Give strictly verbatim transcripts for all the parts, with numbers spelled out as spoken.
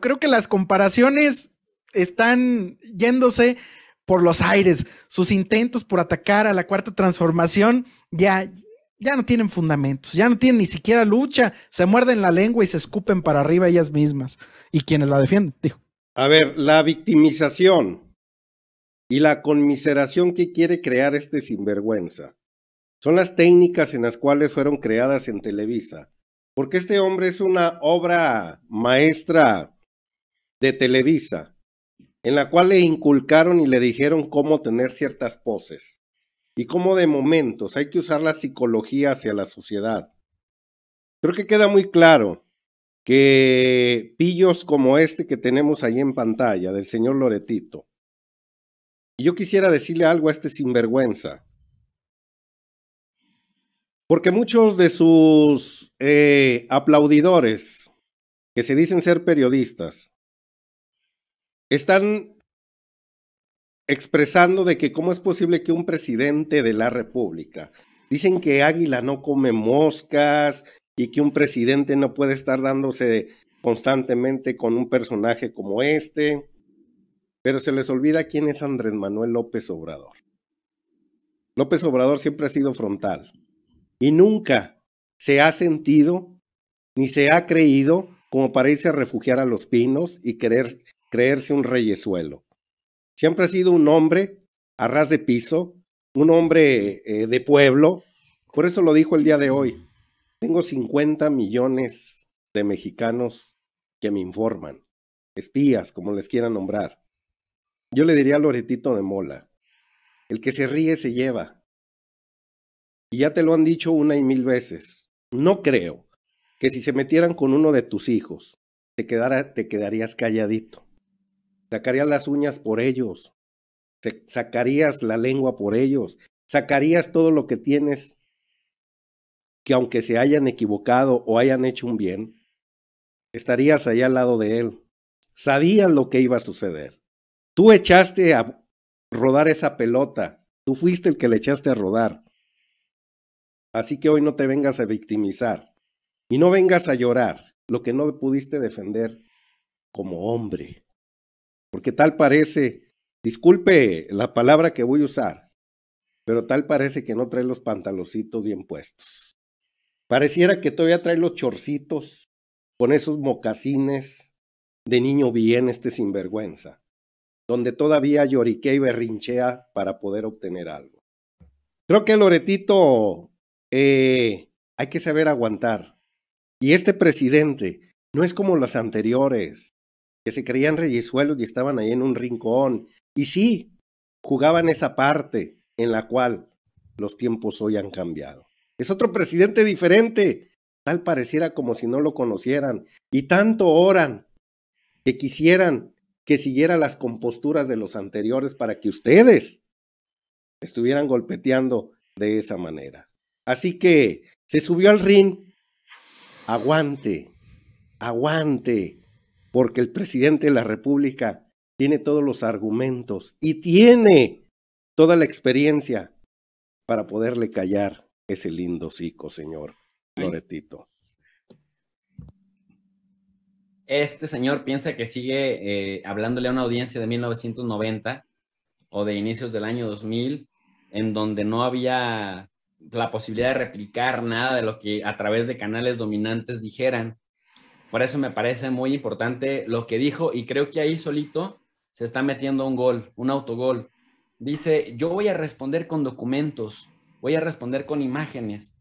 Creo que las comparaciones están yéndose por los aires. Sus intentos por atacar a la Cuarta Transformación ya, ya no tienen fundamentos, ya no tienen ni siquiera lucha. Se muerden la lengua y se escupen para arriba ellas mismas. Y quienes la defienden, dijo. A ver, la victimización y la conmiseración que quiere crear este sinvergüenza son las técnicas en las cuales fueron creadas en Televisa. Porque este hombre es una obra maestra de Televisa, en la cual le inculcaron y le dijeron cómo tener ciertas poses y cómo de momentos hay que usar la psicología hacia la sociedad. Creo que queda muy claro que pillos como este que tenemos ahí en pantalla, del señor Loretito, y yo quisiera decirle algo a este sinvergüenza, porque muchos de sus eh, aplaudidores, que se dicen ser periodistas, están expresando de que cómo es posible que un presidente de la República, dicen que águila no come moscas y que un presidente no puede estar dándose constantemente con un personaje como este, pero se les olvida quién es Andrés Manuel López Obrador. López Obrador siempre ha sido frontal y nunca se ha sentido ni se ha creído como para irse a refugiar a los pinos y querer creerse un reyesuelo. Siempre ha sido un hombre a ras de piso, un hombre eh, de pueblo. Por eso lo dijo el día de hoy. Tengo cincuenta millones de mexicanos que me informan, espías, como les quieran nombrar. Yo le diría a Loretito de Mola, el que se ríe se lleva. Y ya te lo han dicho una y mil veces. No creo que si se metieran con uno de tus hijos, te, quedara, te quedarías calladito. Sacarías las uñas por ellos, sacarías la lengua por ellos, sacarías todo lo que tienes, que aunque se hayan equivocado o hayan hecho un bien, estarías allá al lado de él. Sabías lo que iba a suceder. Tú echaste a rodar esa pelota, tú fuiste el que le echaste a rodar. Así que hoy no te vengas a victimizar y no vengas a llorar lo que no pudiste defender como hombre. Porque tal parece, disculpe la palabra que voy a usar, pero tal parece que no trae los pantaloncitos bien puestos. Pareciera que todavía trae los chorcitos con esos mocasines de niño bien, este sinvergüenza, donde todavía lloriquea y berrinchea para poder obtener algo. Creo que Loretito eh, hay que saber aguantar. Y este presidente no es como los anteriores, que se creían reyesuelos y estaban ahí en un rincón. Y sí, jugaban esa parte en la cual los tiempos hoy han cambiado. Es otro presidente diferente. Tal pareciera como si no lo conocieran. Y tanto oran que quisieran que siguiera las composturas de los anteriores para que ustedes estuvieran golpeteando de esa manera. Así que se subió al ring. Aguante, aguante. Porque el presidente de la República tiene todos los argumentos y tiene toda la experiencia para poderle callar ese lindo hocico, señor Loretito. Este señor piensa que sigue eh, hablándole a una audiencia de mil novecientos noventa o de inicios del año dos mil, en donde no había la posibilidad de replicar nada de lo que a través de canales dominantes dijeran. Por eso me parece muy importante lo que dijo, y creo que ahí solito se está metiendo un gol, un autogol. Dice, yo voy a responder con documentos, voy a responder con imágenes.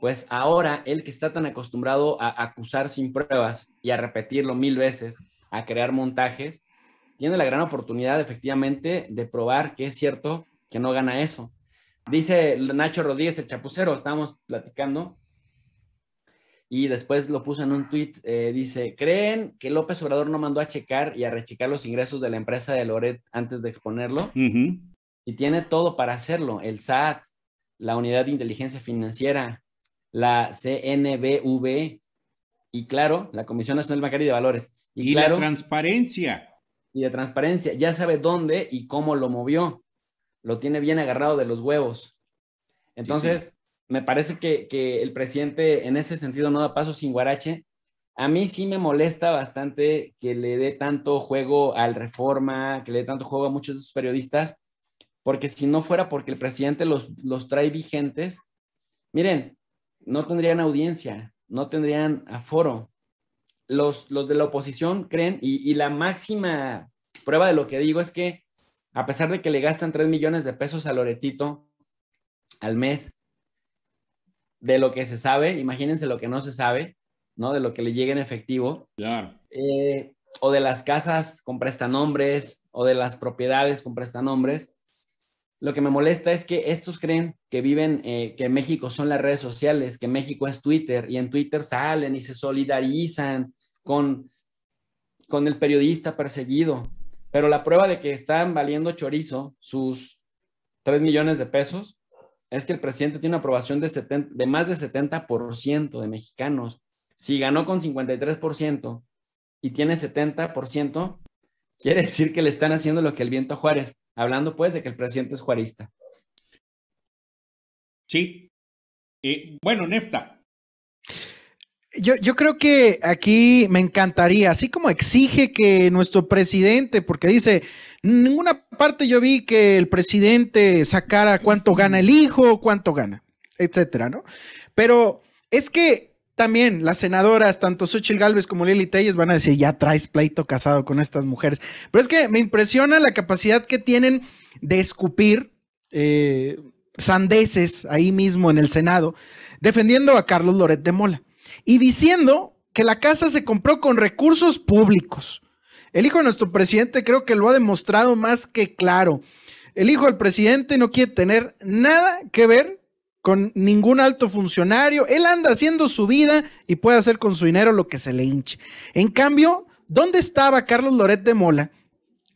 Pues ahora, él que está tan acostumbrado a acusar sin pruebas y a repetirlo mil veces, a crear montajes, tiene la gran oportunidad, efectivamente, de probar que es cierto que no gana eso. Dice Nacho Rodríguez, el chapucero, estábamos platicando, y después lo puso en un tuit, eh, dice, ¿creen que López Obrador no mandó a checar y a rechecar los ingresos de la empresa de Loret antes de exponerlo? Uh-huh. Y tiene todo para hacerlo, el S A T, la Unidad de Inteligencia Financiera, la C N B V, y claro, la Comisión Nacional Bancaria y de Valores. Y, y claro, la transparencia. Y la transparencia, ya sabe dónde y cómo lo movió, lo tiene bien agarrado de los huevos. Entonces... Sí, sí. Me parece que, que el presidente en ese sentido no da paso sin guarache, a mí sí me molesta bastante que le dé tanto juego al Reforma, que le dé tanto juego a muchos de sus periodistas, porque si no fuera porque el presidente los, los trae vigentes, miren, no tendrían audiencia, no tendrían aforo. Los, los de la oposición creen, y, y la máxima prueba de lo que digo es que a pesar de que le gastan tres millones de pesos a Loretito al mes, de lo que se sabe, imagínense lo que no se sabe, ¿no? De lo que le llega en efectivo. Claro. Eh, o de las casas con prestanombres, o de las propiedades con prestanombres. Lo que me molesta es que estos creen que viven, eh, que en México son las redes sociales, que México es Twitter, y en Twitter salen y se solidarizan con, con el periodista perseguido. Pero la prueba de que están valiendo chorizo sus tres millones de pesos es que el presidente tiene una aprobación de, setenta, de más de setenta por ciento de mexicanos. Si ganó con cincuenta y tres por ciento y tiene setenta por ciento, quiere decir que le están haciendo lo que el viento a Juárez, hablando pues de que el presidente es juarista. Sí. Eh, bueno, Nefta. Yo, yo creo que aquí me encantaría, así como exige que nuestro presidente, porque dice, en ninguna parte yo vi que el presidente sacara cuánto gana el hijo, cuánto gana, etcétera, ¿no? Pero es que también las senadoras, tanto Xóchitl Gálvez como Lili Téllez, van a decir, ya traes pleito casado con estas mujeres. Pero es que me impresiona la capacidad que tienen de escupir eh, sandeces ahí mismo en el Senado, defendiendo a Carlos Loret de Mola y diciendo que la casa se compró con recursos públicos. El hijo de nuestro presidente creo que lo ha demostrado más que claro. El hijo del presidente no quiere tener nada que ver con ningún alto funcionario, él anda haciendo su vida y puede hacer con su dinero lo que se le hinche. En cambio, ¿dónde estaba Carlos Loret de Mola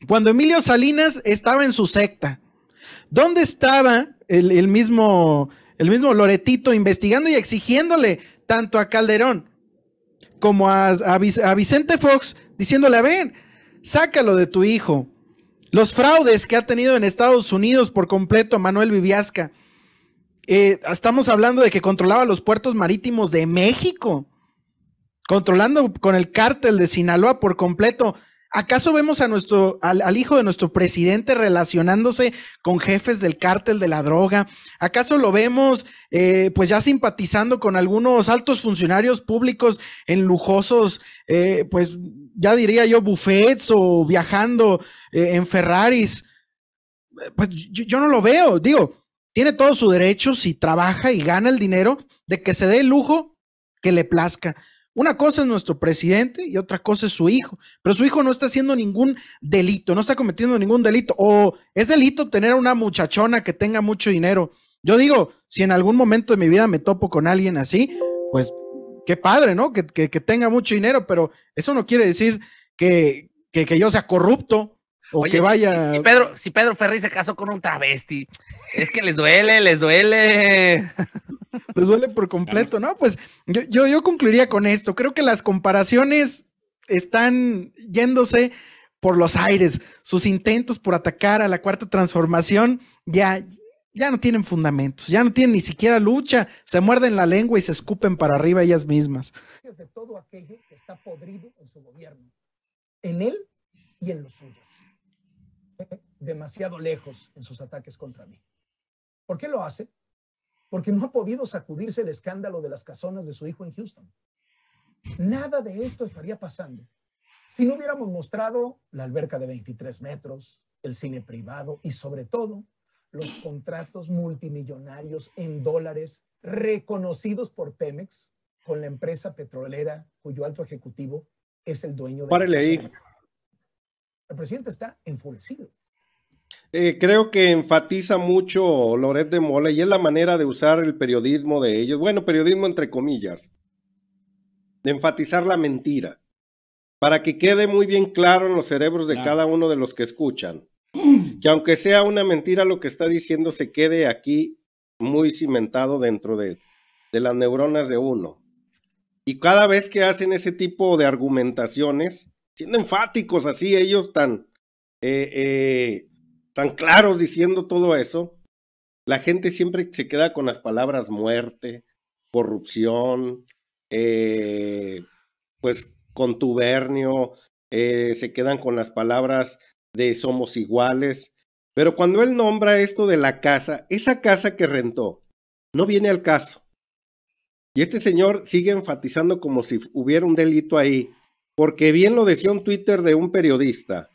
cuando Emilio Salinas estaba en su secta? ¿Dónde estaba el, el, mismo, el mismo Loretito investigando y exigiéndole tanto a Calderón como a, a, a Vicente Fox, diciéndole, a ver, sácalo de tu hijo? Los fraudes que ha tenido en Estados Unidos por completo Manuel Viviasca. Eh, estamos hablando de que controlaba los puertos marítimos de México, controlando con el cártel de Sinaloa por completo. ¿Acaso vemos a nuestro, al, al hijo de nuestro presidente relacionándose con jefes del cártel de la droga? ¿Acaso lo vemos eh, pues ya simpatizando con algunos altos funcionarios públicos en lujosos, eh, pues ya diría yo, buffets o viajando eh, en Ferraris? Pues yo, yo no lo veo, digo. Tiene todo su derecho, si trabaja y gana el dinero, de que se dé el lujo que le plazca. Una cosa es nuestro presidente y otra cosa es su hijo. Pero su hijo no está haciendo ningún delito, no está cometiendo ningún delito. O es delito tener a una muchachona que tenga mucho dinero. Yo digo, si en algún momento de mi vida me topo con alguien así, pues qué padre, ¿no? Que, que, que tenga mucho dinero, pero eso no quiere decir que, que, que yo sea corrupto. O Oye, que vaya. Si Pedro, si Pedro Ferri se casó con un travesti, es que les duele, les duele. Les duele por completo, ¿no? Pues yo, yo, yo concluiría con esto. Creo que las comparaciones están yéndose por los aires. Sus intentos por atacar a la Cuarta Transformación ya, ya no tienen fundamentos, ya no tienen ni siquiera lucha. Se muerden la lengua y se escupen para arriba ellas mismas. De todo aquello que está podrido en su gobierno, en él y en los suyos. Demasiado lejos en sus ataques contra mí. ¿Por qué lo hace? Porque no ha podido sacudirse el escándalo de las casonas de su hijo en Houston. Nada de esto estaría pasando si no hubiéramos mostrado la alberca de veintitrés metros, el cine privado y sobre todo los contratos multimillonarios en dólares reconocidos por Pemex con la empresa petrolera cuyo alto ejecutivo es el dueño de... Párale ahí. El presidente está enfurecido. Eh, creo que enfatiza mucho Loret de Mola y es la manera de usar el periodismo de ellos. Bueno, periodismo entre comillas. De enfatizar la mentira. Para que quede muy bien claro en los cerebros de claro. cada uno de los que escuchan. Que aunque sea una mentira, lo que está diciendo se quede aquí muy cimentado dentro de, de las neuronas de uno. Y cada vez que hacen ese tipo de argumentaciones, siendo enfáticos así, ellos tan, eh, eh, tan claros diciendo todo eso, la gente siempre se queda con las palabras muerte, corrupción, eh, pues contubernio, eh, se quedan con las palabras de somos iguales. Pero cuando él nombra esto de la casa, esa casa que rentó no viene al caso. Y este señor sigue enfatizando como si hubiera un delito ahí, porque bien lo decía un Twitter de un periodista.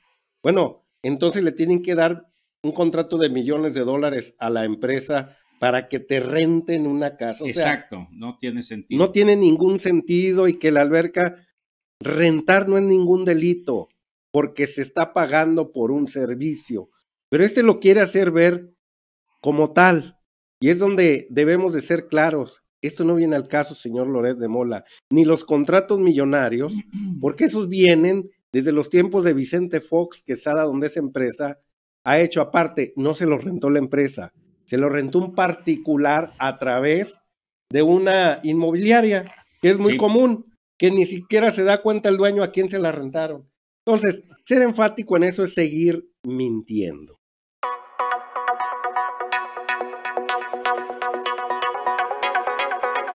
Bueno, entonces le tienen que dar un contrato de millones de dólares a la empresa para que te renten una casa. O exacto, sea, no tiene sentido. No tiene ningún sentido, y que la alberca, rentar no es ningún delito, porque se está pagando por un servicio. Pero este lo quiere hacer ver como tal, y es donde debemos de ser claros. Esto no viene al caso, señor Loret de Mola, ni los contratos millonarios, porque esos vienen desde los tiempos de Vicente Fox, que Sada, donde esa empresa ha hecho aparte, no se lo rentó la empresa, se lo rentó un particular a través de una inmobiliaria, que es muy sí. común, que ni siquiera se da cuenta el dueño a quién se la rentaron. Entonces, ser enfático en eso es seguir mintiendo.